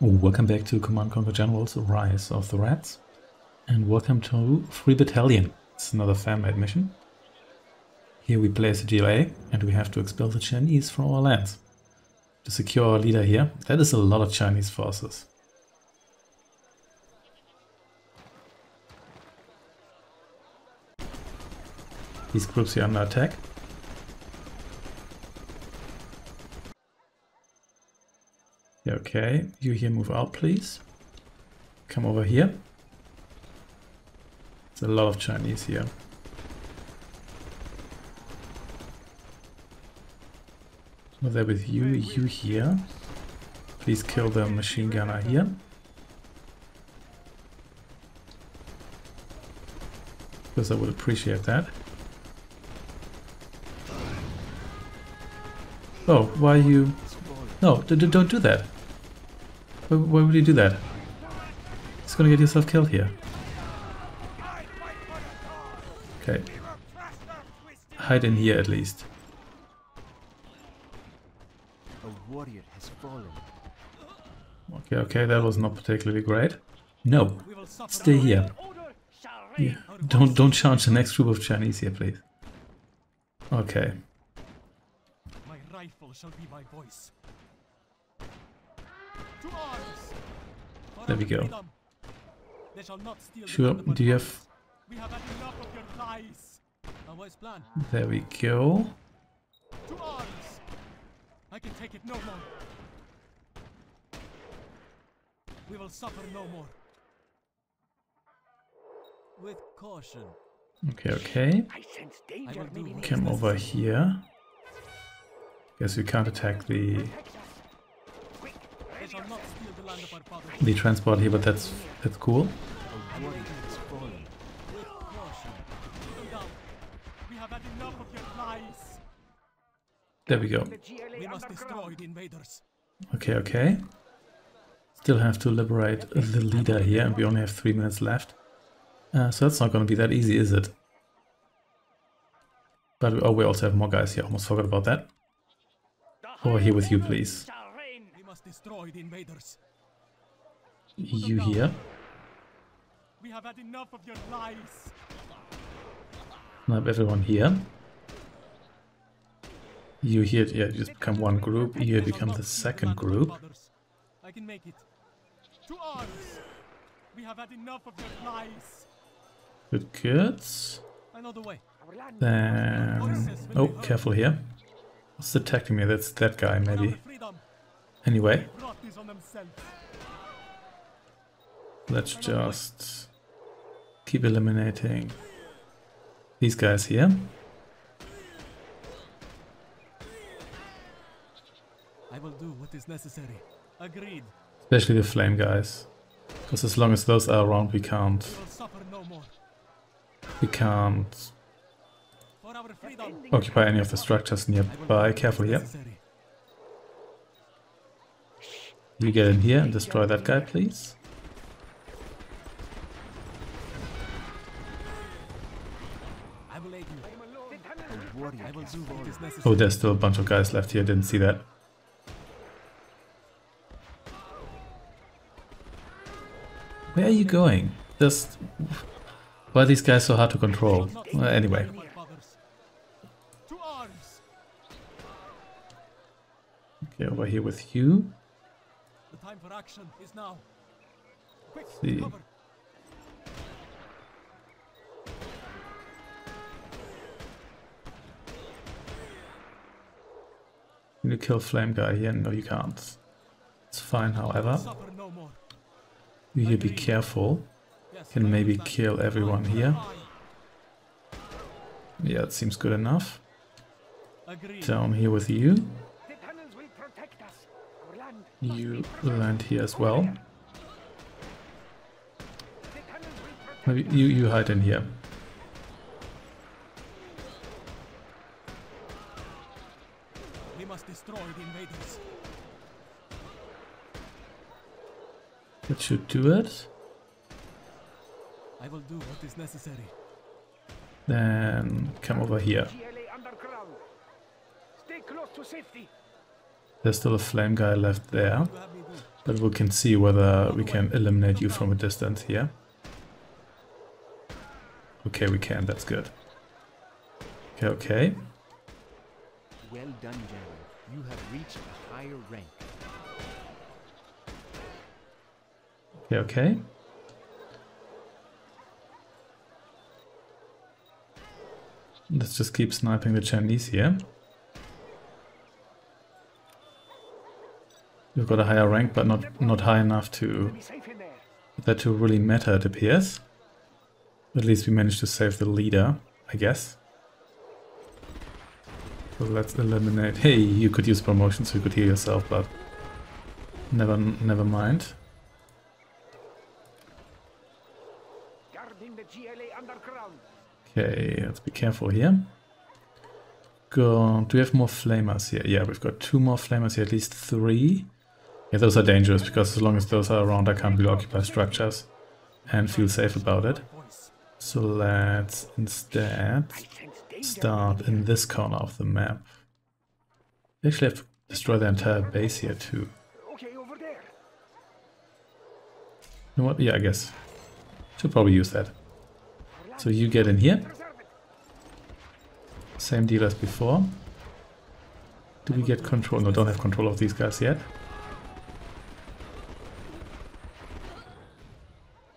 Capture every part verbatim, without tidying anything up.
Welcome back to Command Conquer Generals, Rise of the Reds, and welcome to Free Battalion. It's another fan-made mission. Here we place a G L A and we have to expel the Chinese from our lands. To secure our leader here, that is a lot of Chinese forces. These groups are under attack. Yeah, okay, you here move out please. Come over here. There's a lot of Chinese here. Over there with you, you here. Please kill the machine gunner here. Because I would appreciate that. Oh, why you... No, don't do that. Why would you do that? It's gonna get yourself killed here. Okay. Hide in here at least. Okay, okay, that was not particularly great. No, stay here. Yeah. Don't, don't charge the next group of Chinese here, please. Okay. My rifle shall be my voice. There we go. Sure, do you have... There we go. I can take it no longer. We will suffer no more. With caution. Okay, okay. Come over here. Guess we can't attack the... the transport here, but that's that's cool. There we go. Okay, okay. Still have to liberate the leader here, and we only have three minutes left. Uh, so that's not going to be that easy, is it? But oh, we also have more guys here. Almost forgot about that. Over here with you, please. Destroy the invaders. You here? We have had enough of your lies. Now everyone here. You here? Yeah, just become one group. You here become the second group. I can make it. To arms. We have had enough of your lies. Good kids. Another way. Then oh, careful here. What's attacking me? That's that guy, maybe. Anyway, let's just keep eliminating these guys here. I will do what is necessary. Agreed. Especially the flame guys, because as long as those are around, we can't. We can't occupy any of the structures nearby. Careful here. You get in here and destroy that guy, please. Oh, there's still a bunch of guys left here. Didn't see that. Where are you going? Just... Why are these guys so hard to control? Well, anyway. Okay, over here with you. Time for action is now. Quick, see. Cover. Can you kill flame guy here? No, you can't. It's fine, however. You here be careful. Can maybe kill everyone here. Yeah, it seems good enough. Down here with you. You land here as well. Maybe you, you hide in here. We must destroy the invaders. That should do it. I will do what is necessary. Then come over here. Stay close to safety. There's still a flame guy left there, but we can see whether we can eliminate you from a distance here. Okay, we can, that's good. Okay, okay. Well done, General. You have reached a higher rank. Okay, okay. Let's just keep sniping the Chinese here. We've got a higher rank, but not not high enough to that to really matter, it appears. At least we managed to save the leader, I guess. So let's eliminate. Hey, you could use promotion, so you could heal yourself, but never never mind. Okay, let's be careful here. Go. Do we have more flamers here? Yeah, we've got two more flamers here, at least three. Yeah, those are dangerous, because as long as those are around, I can't really occupy structures and feel safe about it. So let's instead start in this corner of the map. We actually have to destroy the entire base here too. You know what? Yeah, I guess. Should probably use that. So you get in here. Same deal as before. Do we get control? No, don't have control of these guys yet.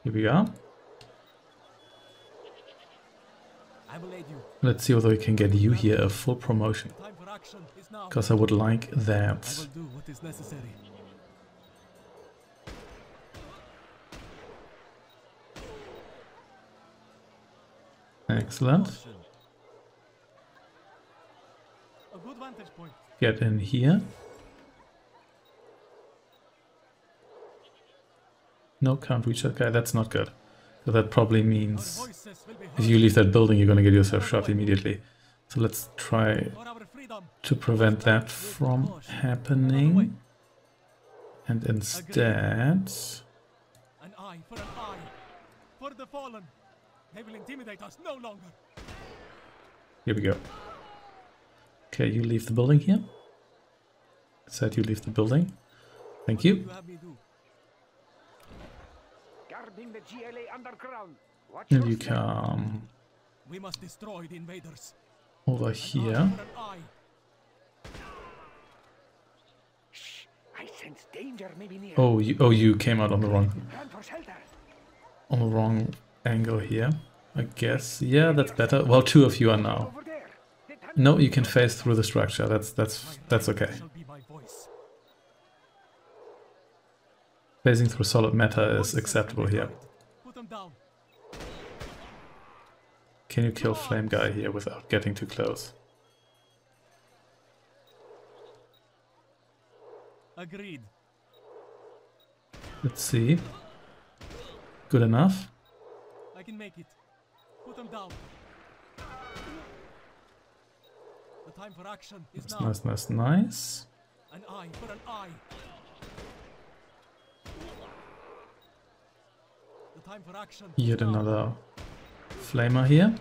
Here we go. Let's see whether we can get you here a full promotion. Because I would like that. Excellent. Get in here. No, can't reach that guy. That's not good. So that probably means if you leave that building, you're going to get yourself shot immediately. So let's try to prevent that from happening. And instead... An eye for an eye. For the fallen. They will intimidate us no longer. Here we go. Okay, you leave the building here. I said you leave the building. Thank you. And you come we must destroy the invaders. Over here. Oh, you, oh, you came out on the wrong on the wrong angle here, I guess. Yeah, that's better. Well, two of you are now. No, you can phase through the structure. That's that's that's okay. Phasing through solid matter is acceptable here. Can you kill flame guy here without getting too close? Agreed. Let's see. Good enough. I can make it. Put them down. The time for action is nice, now. Nice, nice, nice. An eye for an eye. The time for action. Yet another flamer here.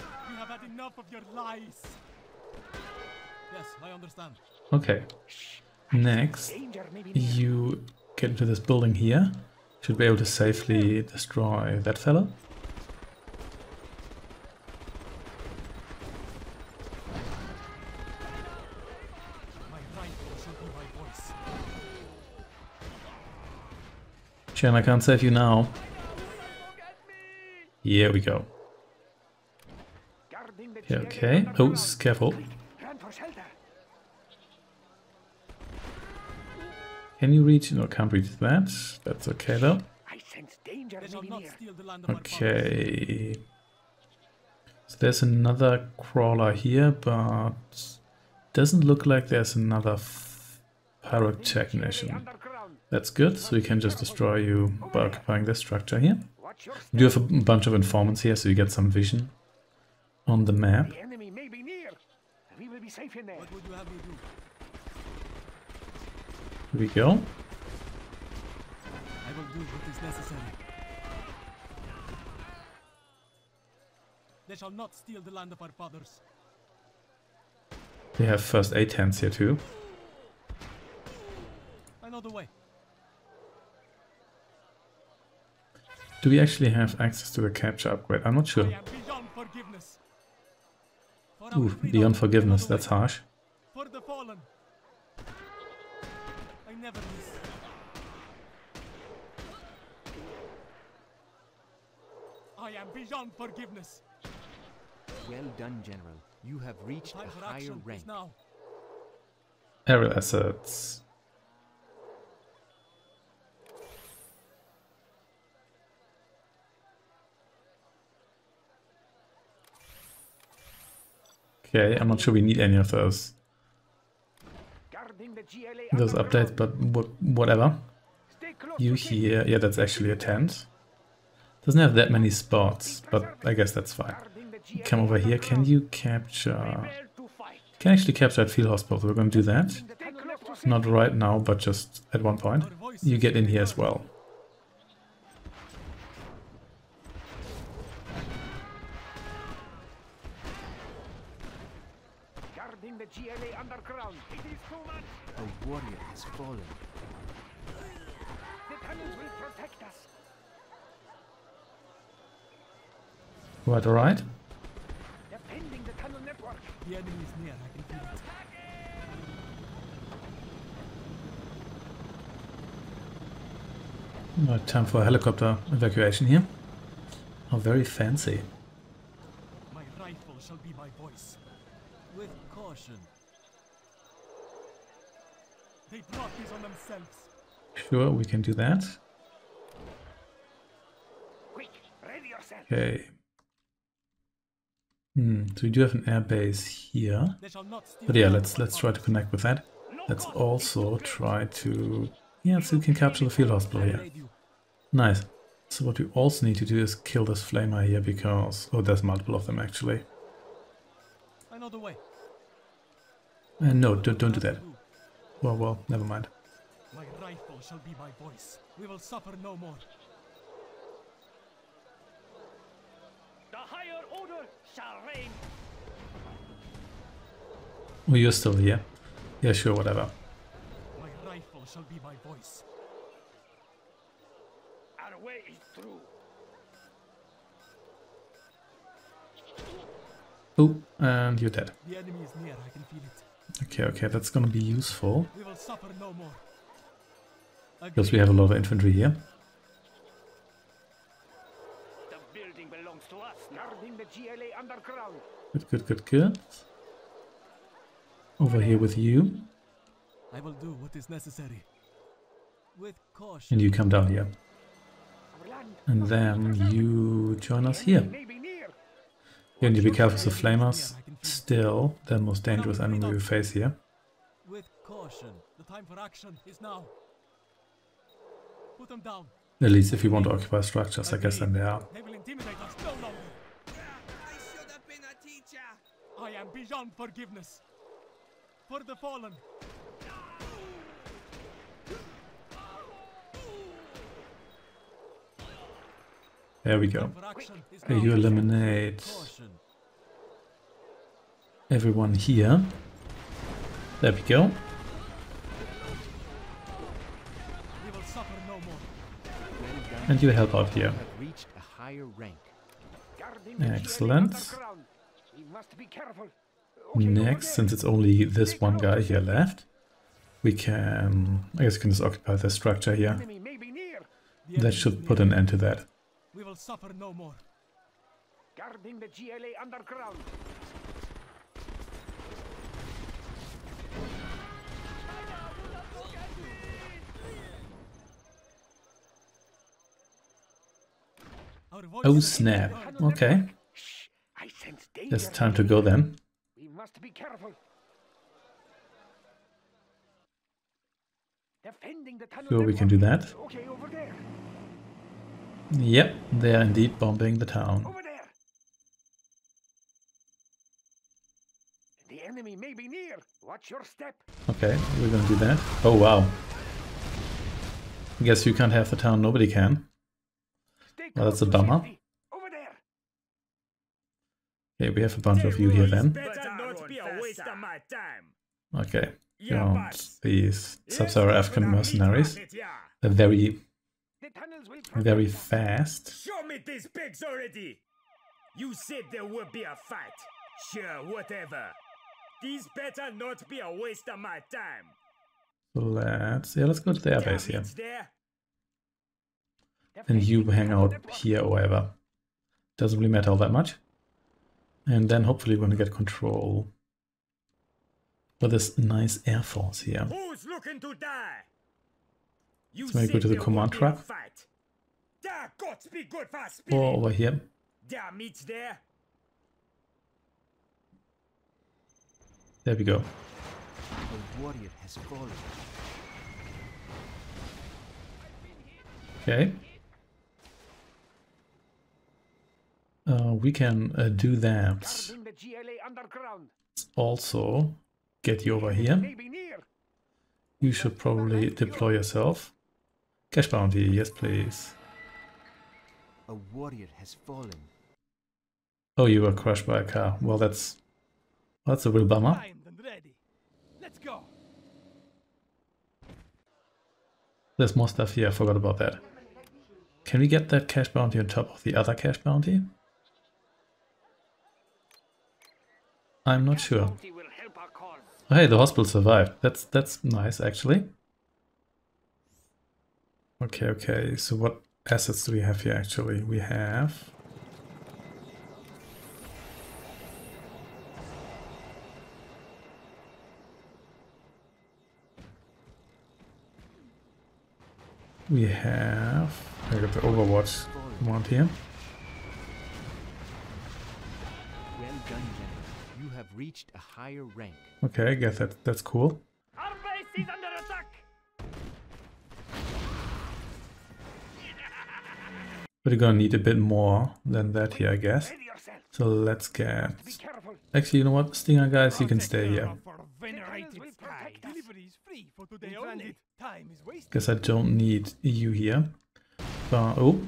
You have had enough of your lies. Yes, I understand. Okay. Next, you get into this building here. Should be able to safely destroy that fellow. Chen, I can't save you now. Here we go. Okay, okay. Oh, careful. Can you reach? No, can't reach that. That's okay though. Okay. So there's another crawler here, but doesn't look like there's another pyrotechnician. That's good. So we can just destroy you by occupying this structure here. You do have a bunch of informants here, so you get some vision on the map. Here we go. I will do what is necessary. They shall not steal the land of our fathers. We have first aid hands here too. I know the way. Do we actually have access to the capture upgrade? I'm not sure. Beyond forgiveness. For Ooh, beyond forgiveness, that's harsh. For the fallen. I never miss. I am beyond forgiveness. Well done, General. You have reached Time a higher rank. Now. Aerial assets. Okay, I'm not sure we need any of those those updates, but whatever. You here, yeah, that's actually a tent. Doesn't have that many spots, but I guess that's fine. Come over here. Can you capture? Can actually capture at field hospitals. We're going to do that. Not right now, but just at one point. You get in here as well. A warrior has fallen. The cannons will protect us. Right, all right. Defending the tunnel network. The enemy is near. I can feel it. Right, time for a helicopter evacuation here. Oh, very fancy. My rifle shall be my voice. With caution. They brought these on themselves. Sure, we can do that. Quick, ready yourself. Okay. Hmm, so we do have an airbase here. But yeah, let's let's try to connect with that. Let's also try to yeah, so we can capture the field hospital here. Nice. So what we also need to do is kill this flamer here because oh there's multiple of them actually. I know the way. And no, don't don't do that. Well, well, never mind. My rifle shall be my voice. We will suffer no more. The higher order shall reign. Oh, you're still here? Yeah, sure, whatever. My rifle shall be my voice. Our way is through. Oh, and you're dead. The enemy is near. I can feel it. Okay, okay, that's gonna be useful. We will suffer no more. Because we have a lot of infantry here. The building belongs to us. Guarding the G L A underground. Good, good, good, good. Over here with you. I will do what is necessary. With caution. And you come down here. And then you join us here. You need to be careful with the flamers. Still, the most dangerous enemy we face here. With caution, the time for action is now. Put them down. At least if you want to occupy structures, I guess then they are. They will intimidate us no longer. I should have been a teacher. I am beyond forgiveness. For the fallen. There we go. Okay, you eliminate everyone here. There we go. We will suffer no more. And you help out here. Reached a higher rank. Excellent. We must be careful. Next, since it's only this one guy here left, we can, I guess, we can just occupy the structure here. That should put an end to that. We will suffer no more. Guarding the G L A underground. Oh snap, okay. It's time to go then. We must be careful. Sure, we can do that. Okay, over there. Yep, they are indeed bombing the town. Over there. The enemy may be near. Watch your step. Okay, we're gonna do that. Oh wow. I guess you can't have the town, nobody can. Well, that's a bummer. Okay, we have a bunch of you here then. Okay, you want these Sub-Saharan African mercenaries. They're very, very fast. Show me these pigs already! You said there would be a fight. Sure, whatever. These better not be a waste of my time. Let's yeah, let's go to their base here. And you hang out here or wherever. Doesn't really matter all that much. And then hopefully we're gonna get control for this nice air force here. Who's looking to die? Let's maybe go to the command truck. Or over here. There we go. Okay. Uh, we can uh, do that. Let's also get you over here. You should probably deploy yourself. Cash bounty, yes please. A warrior has fallen. Oh, you were crushed by a car. Well, that's that's a real bummer. Let's go. There's more stuff here. I forgot about that. Can we get that cash bounty on top of the other cash bounty? I'm not sure. Oh, hey, the hospital survived. That's that's nice actually. Okay, okay. So what assets do we have here actually? We have. We have, I got the Overwatch command here. Well done, General. You have reached a higher rank. Okay, I guess that that's cool. Our base is under attack. But you're gonna need a bit more than that here, I guess. So let's get. Actually, you know what, Stinger guys, you can stay here. Guess I don't need you here. Uh, oh,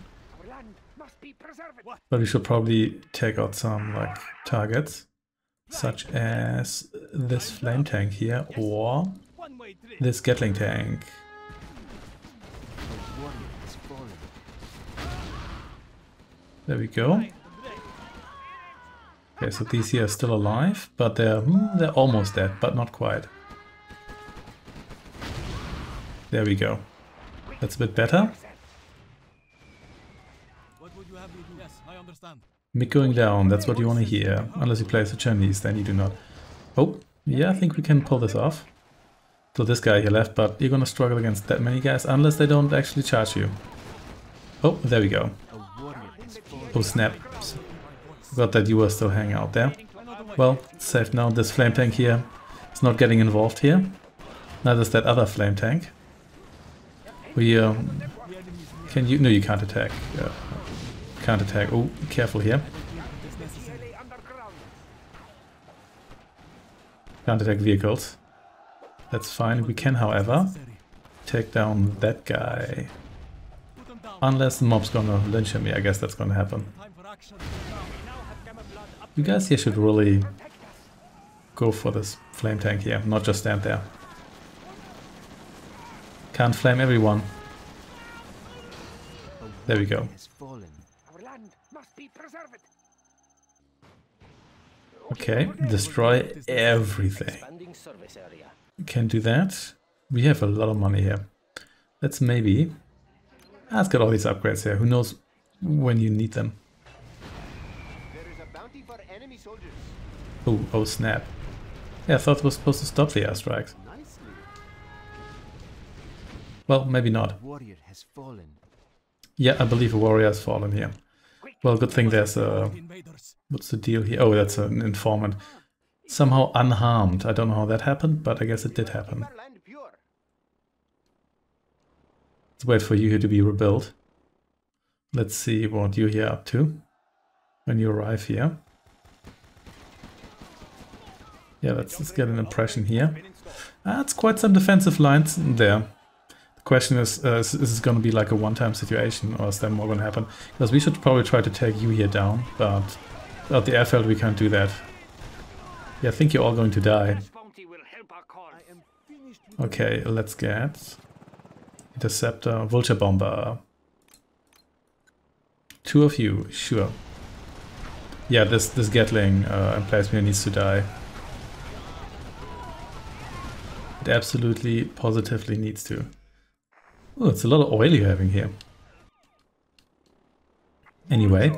but we should probably take out some like targets, such as this flame tank here or this Gatling tank. There we go. Okay, so these here are still alive, but they're hmm, they're almost dead, but not quite. There we go. That's a bit better. What would you have me do? Yes, I understand. Me going down, that's what you want to hear. Unless you play as a Chinese, then you do not. Oh, yeah, I think we can pull this off. So this guy here left, but you're gonna struggle against that many guys unless they don't actually charge you. Oh, there we go. Oh snap. Forgot that you were still hanging out there. Well, safe now. This flame tank here is not getting involved here. Neither is that other flame tank. We um, can you? No, you can't attack. Uh, can't attack. Oh, careful here. Can't attack vehicles. That's fine. We can, however, take down that guy. Unless the mob's gonna lynch at me, I guess that's gonna happen. You guys here should really go for this flame tank here, not just stand there. Can't flame everyone. There we go. Okay, destroy everything. We can do that. We have a lot of money here. Let's maybe... Let's get all these upgrades here. Who knows when you need them. Oh, oh snap. Yeah, I thought it was supposed to stop the airstrikes. Well, maybe not. Warrior has fallen. Yeah, I believe a warrior has fallen here. Well, good thing there's a... What's the deal here? Oh, that's an informant. Somehow unharmed. I don't know how that happened, but I guess it did happen. Let's wait for you here to be rebuilt. Let's see what you're here up to when you arrive here. Yeah, let's just get an impression here. Ah, it's quite some defensive lines there. The question is, uh, is this going to be like a one-time situation or is that more going to happen? Because we should probably try to take you here down, but Without the airfield we can't do that. Yeah, I think you're all going to die. Okay, let's get Interceptor, Vulture Bomber. Two of you, sure. Yeah, this this Gatling uh, emplacement needs to die. It absolutely, positively needs to. Oh, it's a lot of oil you're having here. Anyway.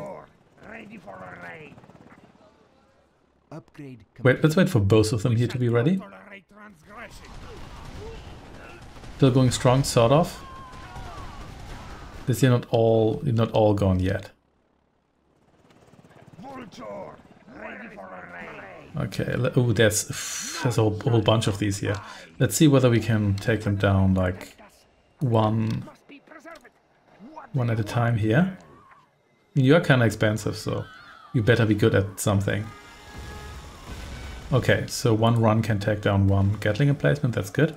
Wait, let's wait for both of them here to be ready. Still going strong, sort of. This year not all not all gone yet. Okay, oh, there's there's a whole, whole bunch of these here. Let's see whether we can take them down like one one at a time here. You are kind of expensive, so you better be good at something. Okay, so one run can take down one Gatling emplacement. That's good.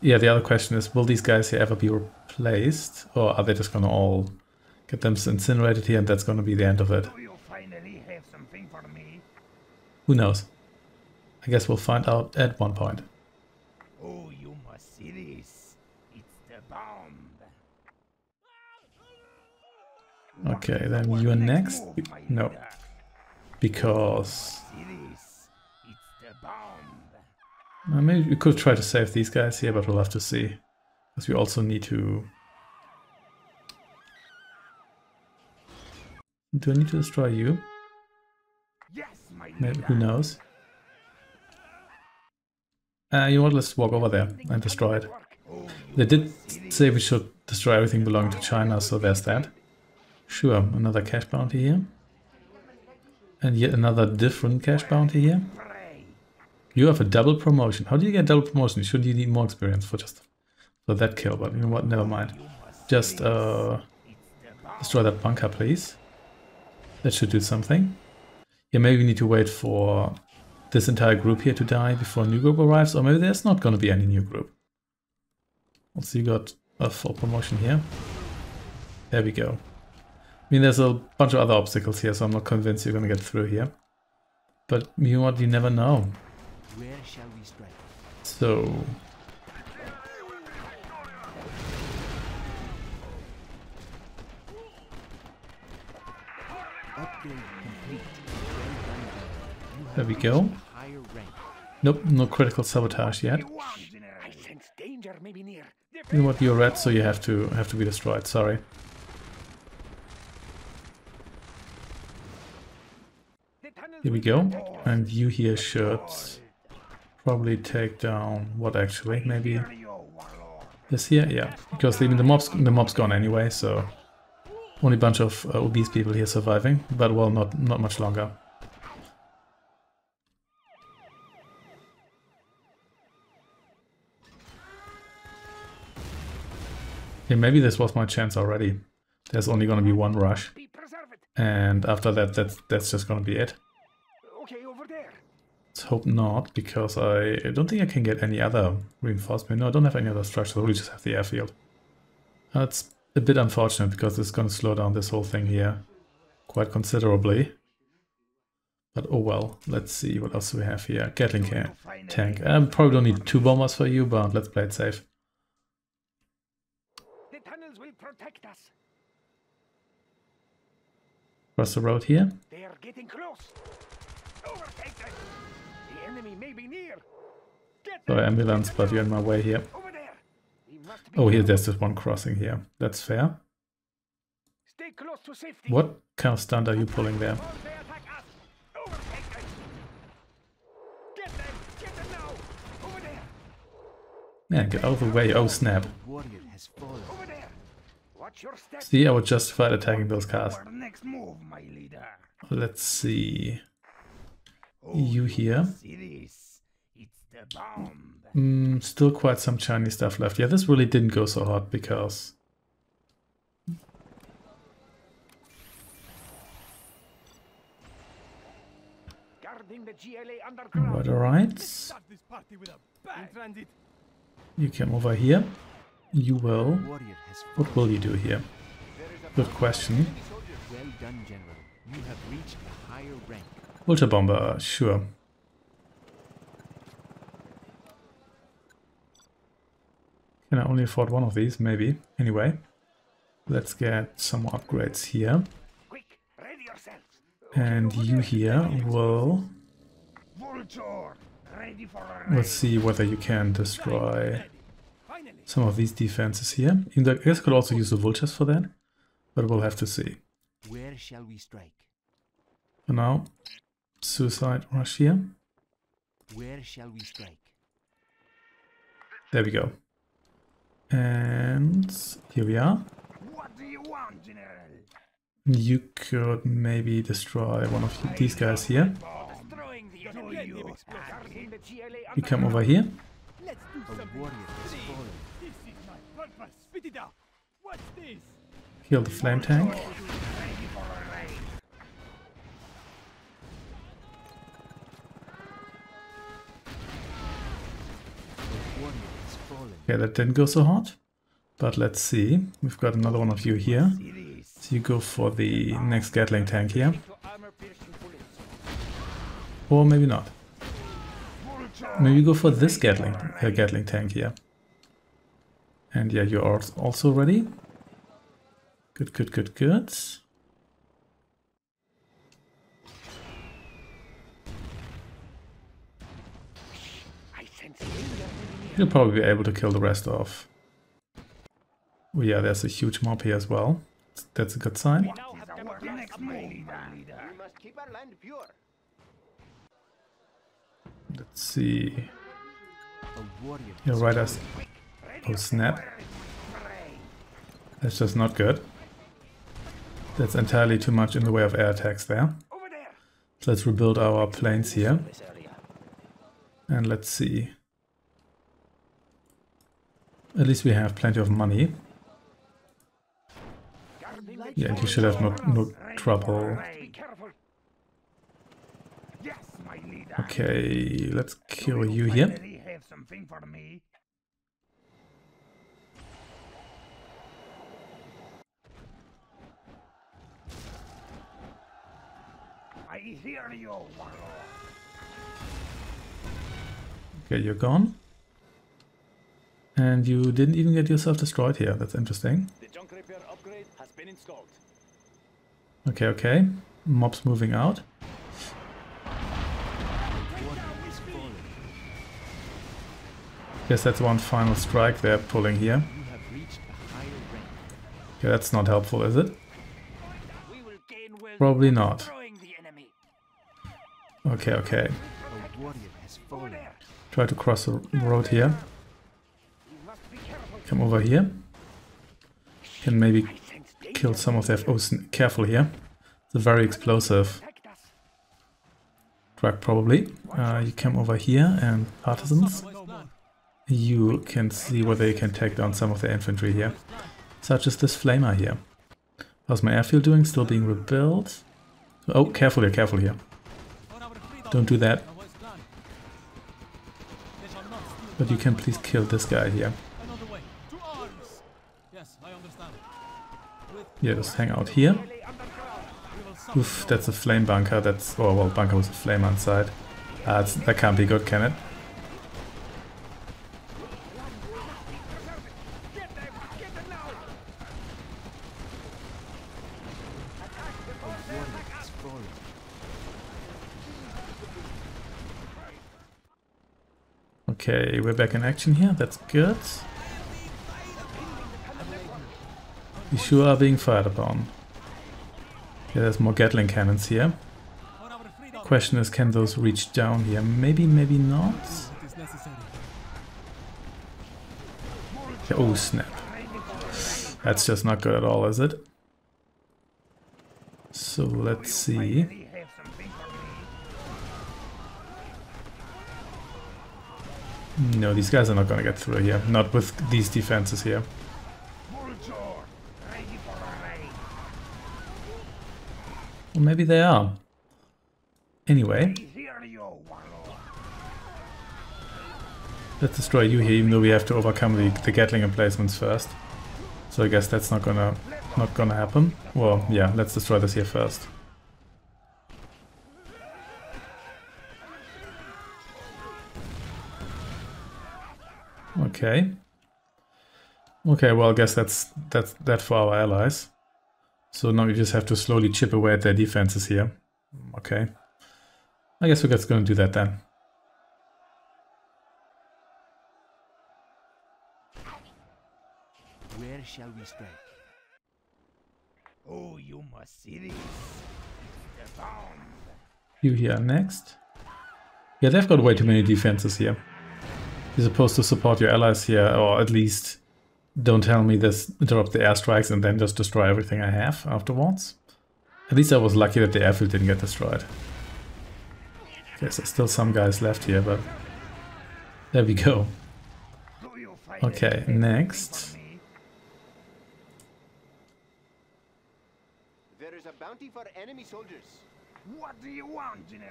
Yeah, the other question is, will these guys here ever be replaced? Or are they just gonna all get them incinerated here and that's gonna be the end of it? Do you finally have something for me? Who knows? I guess we'll find out at one point. Oh, you must see this. It's the bomb. Okay, then you are next? No. Because... Uh, maybe we could try to save these guys here, but we'll have to see. Because we also need to... Do I need to destroy you? Yes, my maybe, who knows? Uh, you know what, let's walk over there and destroy it. They did say we should destroy everything belonging to China, so there's that. Sure, another cash bounty here. And yet another different cash bounty here. You have a double promotion. How do you get double promotion? Should you need more experience for just for that kill? But you know what? Never mind. Just uh, destroy that bunker, please. That should do something. Yeah, maybe we need to wait for this entire group here to die before a new group arrives, or maybe there's not going to be any new group. Also, you got a full promotion here. There we go. I mean, there's a bunch of other obstacles here, so I'm not convinced you're going to get through here. But you know what? You never know. Where shall we strike? So there we go. Nope, no critical sabotage yet. You know what, you're red, so you have to have to be destroyed, sorry. Here we go. And you here should probably take down what actually, maybe this here, yeah, because even the mob's the mob's gone anyway, so only a bunch of uh, obese people here surviving, but well, not not much longer. Yeah, maybe this was my chance already. There's only going to be one rush, and after that, that's that's just going to be it. Let's hope not, because I don't think I can get any other reinforcement. No, I don't have any other structure, we just have the airfield. That's a bit unfortunate, because it's going to slow down this whole thing here quite considerably. But oh well, let's see what else we have here. Gatling here, tank. I probably don't need two bombers for you, but let's play it safe. The tunnels will protect us. Cross the road here. They are getting close. Overtake them. Sorry, ambulance, but you're in my way here. Oh, here, there's this one crossing here. That's fair. What kind of stunt are you pulling there? Yeah, get out of the way. Oh, snap. See, I was justified attacking those cars. Let's see. You here. Mm, still quite some Chinese stuff left. Yeah, this really didn't go so hot because... Alright, alright. You came over here. You will. What will you do here? Good question. You have reached a higher rank. Ultra bomber, sure. Can I only afford one of these? Maybe. Anyway, let's get some upgrades here. Quick, ready yourselves. And you here will. Let's see whether you can destroy some of these defenses here. Even though I guess I could also use the vultures for that, but we'll have to see. Where shall we strike? For now, suicide rush here. Where shall we strike? There we go. And here we are. What do you want, General? You could maybe destroy one of these guys here. You come over here. Kill the flame tank. Okay, that didn't go so hot, but let's see. We've got another one of you here. So you go for the next Gatling tank here. Or maybe not. Maybe you go for this Gatling, uh, Gatling tank here. And yeah, you are also ready. Good, good, good, good. You'll probably be able to kill the rest of... Oh yeah, there's a huge mob here as well. That's a good sign. Let's see. He'll ride us. Oh snap. That's just not good. That's entirely too much in the way of air attacks there. So let's rebuild our planes here. And let's see. At least we have plenty of money. Yeah, and you should have no, no trouble. Okay, let's kill you here. I hear you. Okay, you're gone. And you didn't even get yourself destroyed here. That's interesting. The junk repair upgrade has been installed. Okay, okay. Mobs moving out. Guess that's one final strike they're pulling here. Okay, that's not helpful, is it? Probably not. Okay, okay. Try to cross the road here. Come over here. Can maybe kill some of their... Oh, careful here. It's a very explosive truck, probably. Uh, you come over here and partisans. You can see whether you can take down some of the infantry here. Such as this flamer here. How's my airfield doing? Still being rebuilt. Oh, careful here, careful here. Don't do that. But you can please kill this guy here. Yeah, just hang out here. Oof, that's a flame bunker. That's... Oh, well, bunker with a flame on side. Uh, that can't be good, can it? Okay, we're back in action here. That's good. We sure are being fired upon. Yeah, there's more Gatling cannons here. Question is, can those reach down here? Maybe, maybe not. Yeah, oh snap. That's just not good at all, is it? So let's see. No, these guys are not gonna get through here. Not with these defenses here. Well, maybe they are. Anyway. Let's destroy you here, even though we have to overcome the, the Gatling emplacements first. So I guess that's not gonna not gonna happen. Well, yeah, let's destroy this here first. Okay. Okay, well, I guess that's, that's that for our allies. So now we just have to slowly chip away at their defenses here. Okay. I guess we're just going to do that then. Where shall we strike? Oh, you must see this. You here next. Yeah, they've got way too many defenses here. You're supposed to support your allies here, or at least don't tell me this, interrupt the airstrikes and then just destroy everything I have afterwards. At least I was lucky that the airfield didn't get destroyed. Yes, there's still some guys left here, but there we go. Okay, next. There is a bounty for enemy soldiers. What do you want, General?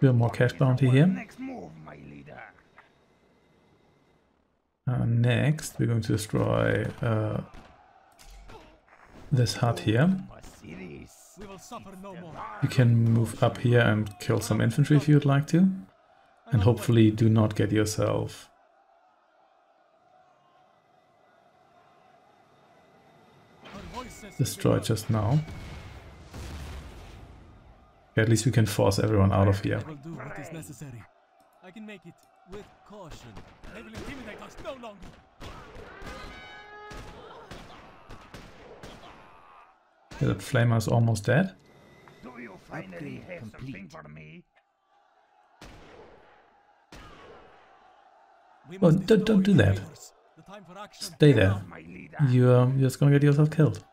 Do a more cash bounty here. Next move, my leader. Uh, next, we're going to destroy uh, this hut here. You can move up here and kill some infantry if you'd like to. And hopefully do not get yourself... destroyed just now. At least we can force everyone out of here. Yeah, that flamer is almost dead. Do you finally have something for me? Well, don't, don't do that. Stay there. You, um, you're just gonna get yourself killed.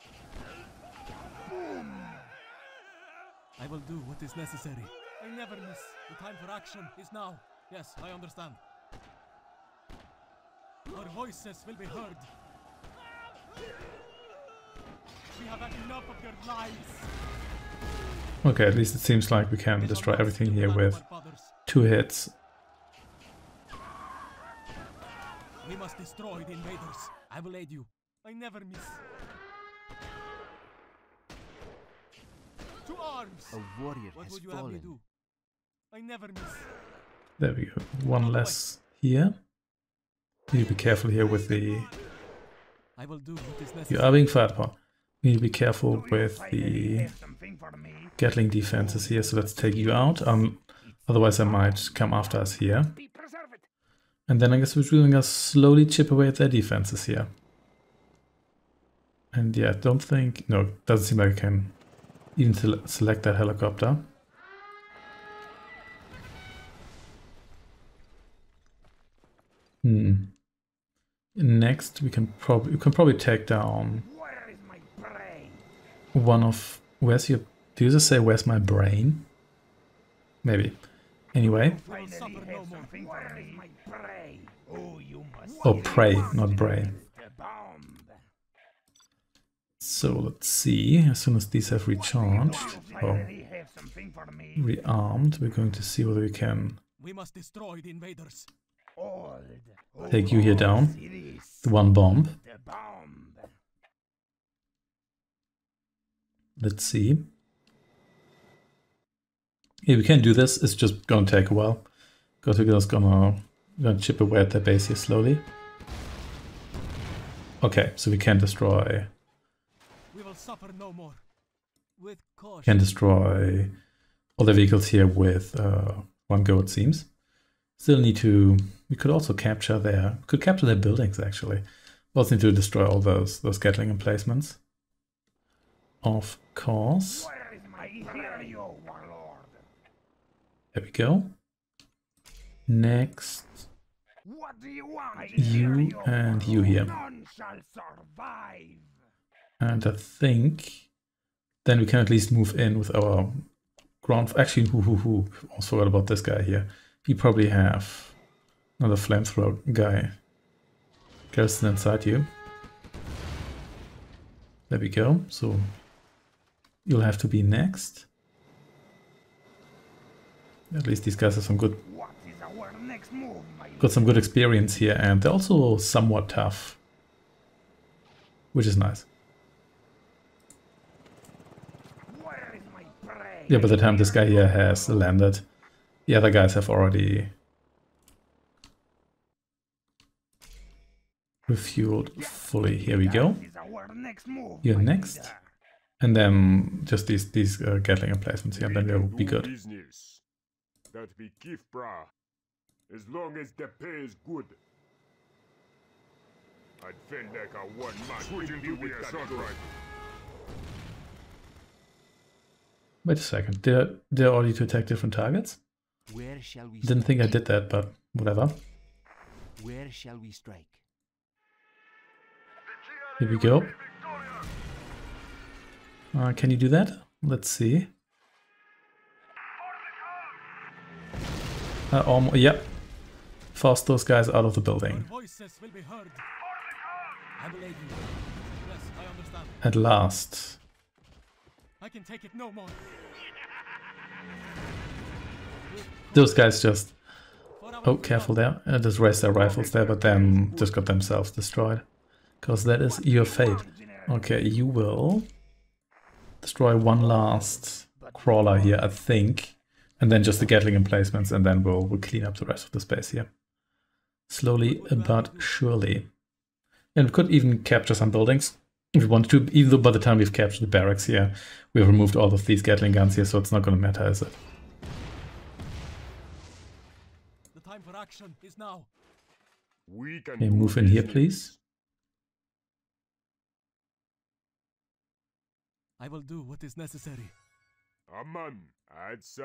I will do what is necessary. I never miss. The time for action is now. Yes, I understand. Our voices will be heard. We have had enough of your lies. Okay, at least it seems like we can destroy everything here with two hits. We must destroy the invaders. I will aid you. I never miss. A warrior has fallen. I never miss. There we go. One less here. You need to be careful here with the... I will do what is necessary. You are being fired upon. You need to be careful with the Gatling defenses here, so let's take you out. Um, otherwise I might come after us here. And then I guess we're going to slowly chip away at their defenses here. And yeah, I don't think... No, doesn't seem like I can... even to select that helicopter. Hmm. Next, we can probably you can probably take down Where is my brain? one of where's your do you just say where's my brain? Maybe. Anyway. Oh, pray, not brain. So let's see, as soon as these have recharged, oh, rearmed, we're going to see whether we can we must destroy the invaders. Take you here down, the one bomb. Let's see. Yeah, we can do this, it's just gonna take a while, because we're just gonna, gonna chip away at their base here slowly. Okay, so we can destroy... Suffer no more. With caution. Can destroy all the vehicles here with uh, one go, it seems. Still need to. We could also capture their. Could capture their buildings actually. We also need to destroy all those those Gatling emplacements. Of course. Where is my hero, warlord? There we go. Next. What do you want? You and you here. None shall survive. And I think then we can at least move in with our ground... Actually, who, who, who, I almost forgot about this guy here. You probably have another flamethrower guy. Garrison inside you. There we go. So you'll have to be next. At least these guys have some good... got some good experience here, and they're also somewhat tough. Which is nice. Yeah, by the time this guy here has landed, the other guys have already refueled fully. Here we go. You're next. And then just these these uh, Gatling emplacements here, and then we'll be good. As long as the pay is good. I'd feel like a one man. Wait a second, they're, they're already to attack different targets? Where shall we Didn't think I did that, but whatever. Where shall we strike? Here we go. Uh, can you do that? Let's see. Uh, almost, yep. Force those guys out of the building. At last. I can take it no more. Those guys just... Oh, careful there. Uh, just raised their rifles there, but then just got themselves destroyed. Because that is your fate. Okay, you will destroy one last crawler here, I think. And then just the Gatling emplacements, and then we'll, we'll clean up the rest of the space here. Slowly but surely. And we could even capture some buildings if we want to, even though by the time we've captured the barracks here, we've removed all of these Gatling guns here, so it's not going to matter, is it? The time for action is now. We can okay, move in here, please. I will do what is necessary. Aman. Do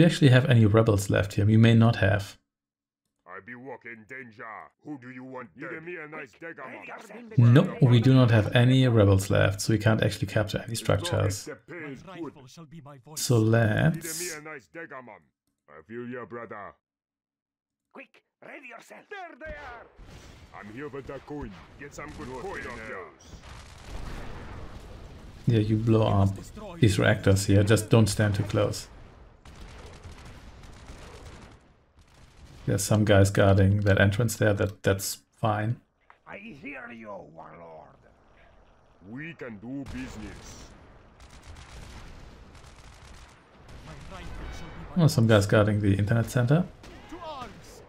you actually have any rebels left here? We may not have. I be walking danger. Who do you want? No, we do not have any rebels left, so we can't actually capture any structures. So let's. I feel you, brother. Quick, ready yourself. There they are. I'm here with the coin. Get some good coin on yours. Yeah, you blow up these reactors here, just don't stand too close. There's some guys guarding that entrance there, that that's fine. I hear you, warlord. We can do business. Oh, some guys guarding the internet center. To arms.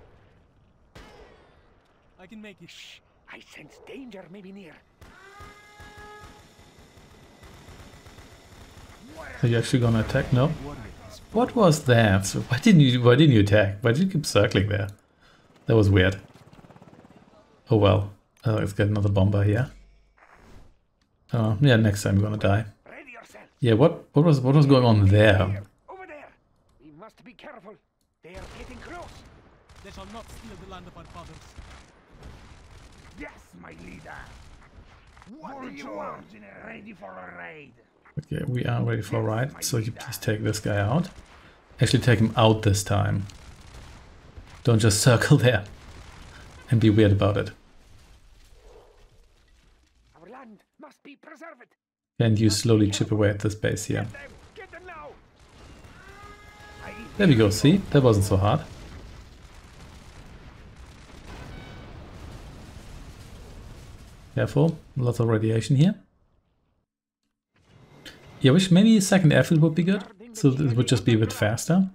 I can make it. Shh. I sense danger maybe near. Are you actually gonna attack? No. What was that? So why didn't you? Why didn't you attack? Why did you keep circling there? That was weird. Oh well. Uh, let's get another bomber here. Uh, yeah, next time you're gonna die. Yeah. What? What was? What was going on there? Over there. We must be careful. They are getting close. They shall not steal the land of our fathers. Yes, my leader. What do you want? Ready for a raid? Okay, we are ready for a ride, so you please take this guy out. Actually take him out this time. Don't just circle there and be weird about it. Our land must be preserved. And you slowly chip away at this base here. There we go, see? That wasn't so hard. Careful, lots of radiation here. Yeah, which maybe second airfield would be good, so it would just be a bit faster.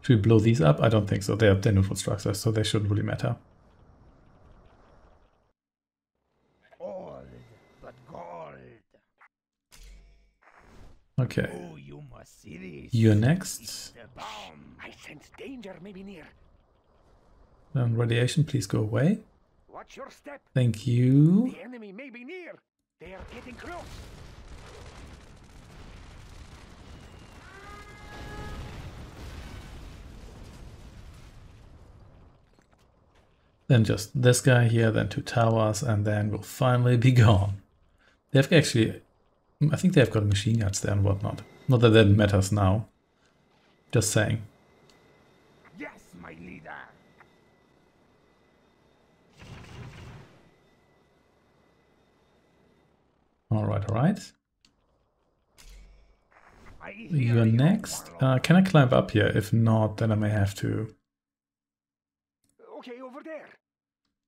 Should we blow these up? I don't think so. They're, they're neutral structures, so they shouldn't really matter. All but gold. Okay. Oh, you must see this. You're next. I sense danger maybe near. Um, radiation, please go away. Watch your step. Thank you. The enemy may be near. They are getting close. Then just this guy here, then two towers, and then we'll finally be gone. They've actually... I think they've got machine guns there and whatnot. Not that that matters now. Just saying. Yes, my leader. Alright, alright. You're next. Uh, can I climb up here? If not, then I may have to... Okay, over there.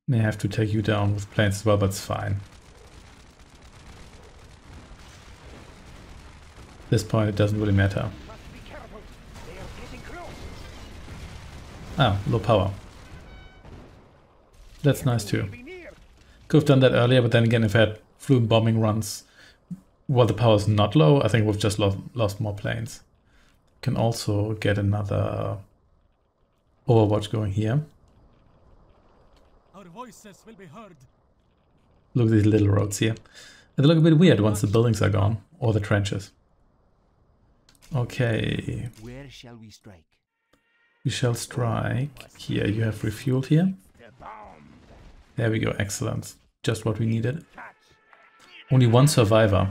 May have to take you down with planes as well, but it's fine. At this point, it doesn't really matter. Ah, low power. That's nice too. Could have done that earlier, but then again, if I had flume bombing runs while the power is not low, I think we've just lost, lost more planes. Can also get another Overwatch going here. Our voices will be heard. Look at these little roads here. They look a bit weird once the buildings are gone, or the trenches. Okay. Where shall we strike? We shall strike here. You have refueled here. There we go. Excellent. Just what we needed. Only one survivor.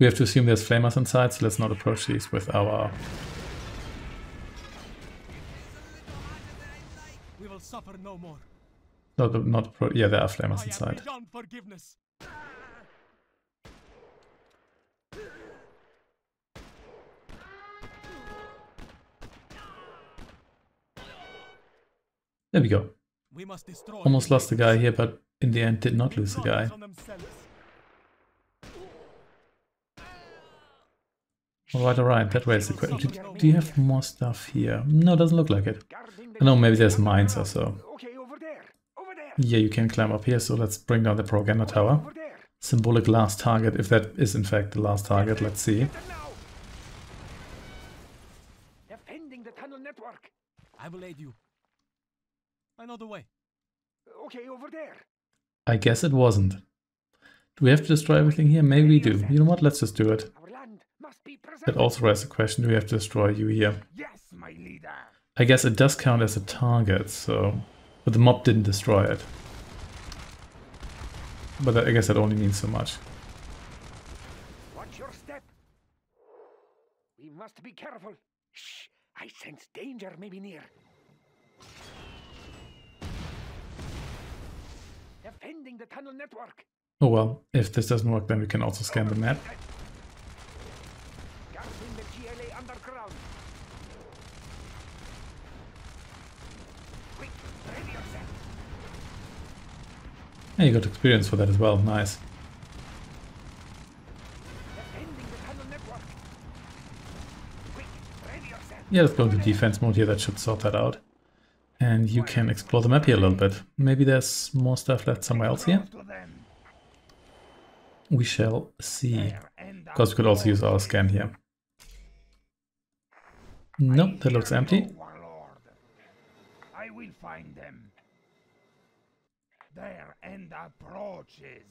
We have to assume there's flamers inside, so let's not approach these with our... We will suffer no more. Not, not pro yeah, there are flamers inside. There we go. We must destroy. Almost lost the guy here, but in the end did not lose the guy. Alright, alright, that way is the question. Do, do you have more stuff here? No, doesn't look like it. I know, maybe there's mines or so. Yeah, you can climb up here, so let's bring down the Propaganda Tower. Symbolic last target, if that is in fact the last target, let's see. Defending the tunnel network. I will aid you. I know the way. Okay, over there. I guess it wasn't. Do we have to destroy everything here? Maybe we do. You know what? Let's just do it. That also raises the question, do we have to destroy you here? Yes, my leader. I guess it does count as a target, so... But the mob didn't destroy it. But that, I guess that only means so much. Watch your step. We must be careful. Shh, I sense danger may be near. Defending the tunnel network. Oh well, if this doesn't work, then we can also scan the map. Yeah, you got experience for that as well, nice. Yeah, let's go into defense mode here, that should sort that out. And you can explore the map here a little bit. Maybe there's more stuff left somewhere else here. We shall see. Of course, we could also use our scan here. Nope, that looks empty. I will find them. Their end approaches.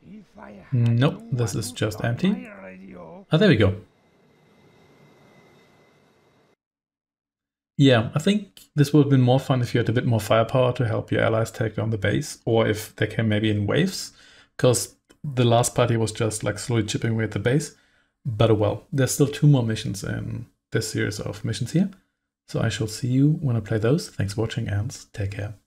If I nope, this is just empty. Ah, there we go. Yeah, I think this would have been more fun if you had a bit more firepower to help your allies take down the base, or if they came maybe in waves, because the last party was just like slowly chipping away at the base. But well, there's still two more missions in this series of missions here, so I shall see you when I play those. Thanks for watching and take care.